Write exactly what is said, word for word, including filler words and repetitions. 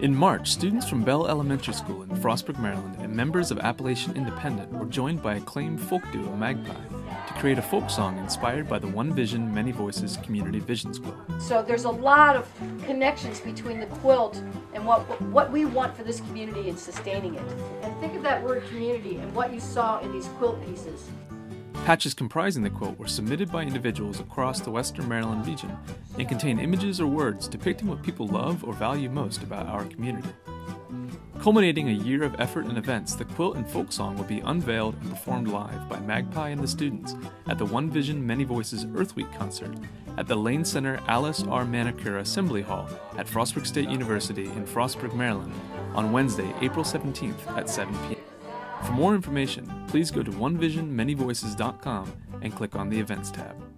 In March, students from Beall Elementary School in Frostburg, Maryland, and members of Appalachian Independent were joined by acclaimed folk duo Magpie to create a folk song inspired by the One Vision, Many Voices Community Vision School. So there's a lot of connections between the quilt and what, what we want for this community and sustaining it. And think of that word community and what you saw in these quilt pieces. Patches comprising the quilt were submitted by individuals across the Western Maryland region and contain images or words depicting what people love or value most about our community. Culminating a year of effort and events, the quilt and folk song will be unveiled and performed live by Magpie and the students at the One Vision, Many Voices Earth Week concert at the Lane Center Alice R. Manicur Assembly Hall at Frostburg State University in Frostburg, Maryland on Wednesday, April seventeenth at seven p m For more information, please go to one vision many voices dot com and click on the Events tab.